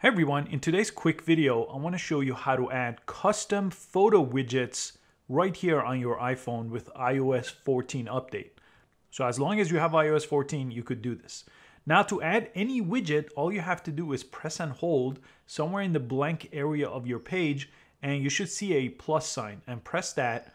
Hey everyone, in today's quick video, I want to show you how to add custom photo widgets right here on your iPhone with iOS 14 update. So as long as you have iOS 14, you could do this. Now to add any widget, all you have to do is press and hold somewhere in the blank area of your page, and you should see a plus sign and press that.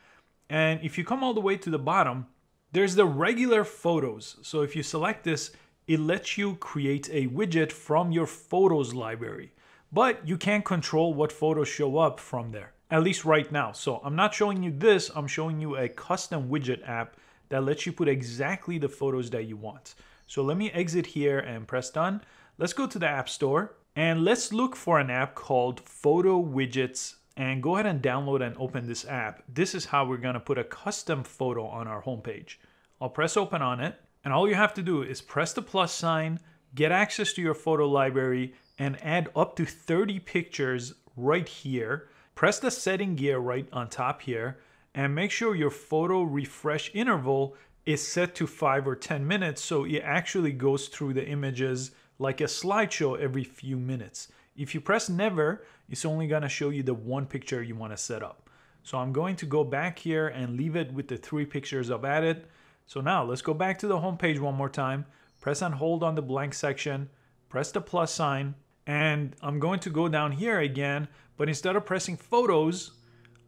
And if you come all the way to the bottom, there's the regular photos. So if you select this, it lets you create a widget from your photos library, but you can't control what photos show up from there, at least right now. So I'm not showing you this, I'm showing you a custom widget app that lets you put exactly the photos that you want. So let me exit here and press done. Let's go to the App Store and let's look for an app called Photo Widgets and go ahead and download and open this app. This is how we're gonna put a custom photo on our homepage. I'll press open on it. And all you have to do is press the plus sign, get access to your photo library, and add up to 30 pictures right here. Press the setting gear right on top here, and make sure your photo refresh interval is set to 5 or 10 minutes so it actually goes through the images like a slideshow every few minutes. If you press never, it's only gonna show you the one picture you wanna set up. So I'm going to go back here and leave it with the 3 pictures I've added. So now let's go back to the home page one more time, press and hold on the blank section, press the plus sign, and I'm going to go down here again, but instead of pressing photos,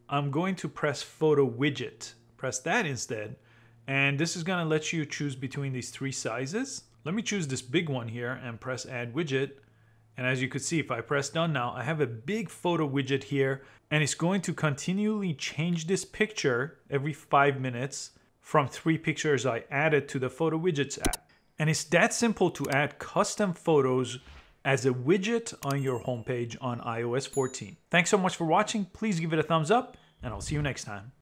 I'm going to press photo widget. Press that instead, and this is going to let you choose between these 3 sizes. Let me choose this big one here and press add widget. And as you could see, if I press done now, I have a big photo widget here, and it's going to continually change this picture every 5 minutes. From 3 pictures I added to the Photo Widgets app. And it's that simple to add custom photos as a widget on your homepage on iOS 14. Thanks so much for watching. Please give it a thumbs up, and I'll see you next time.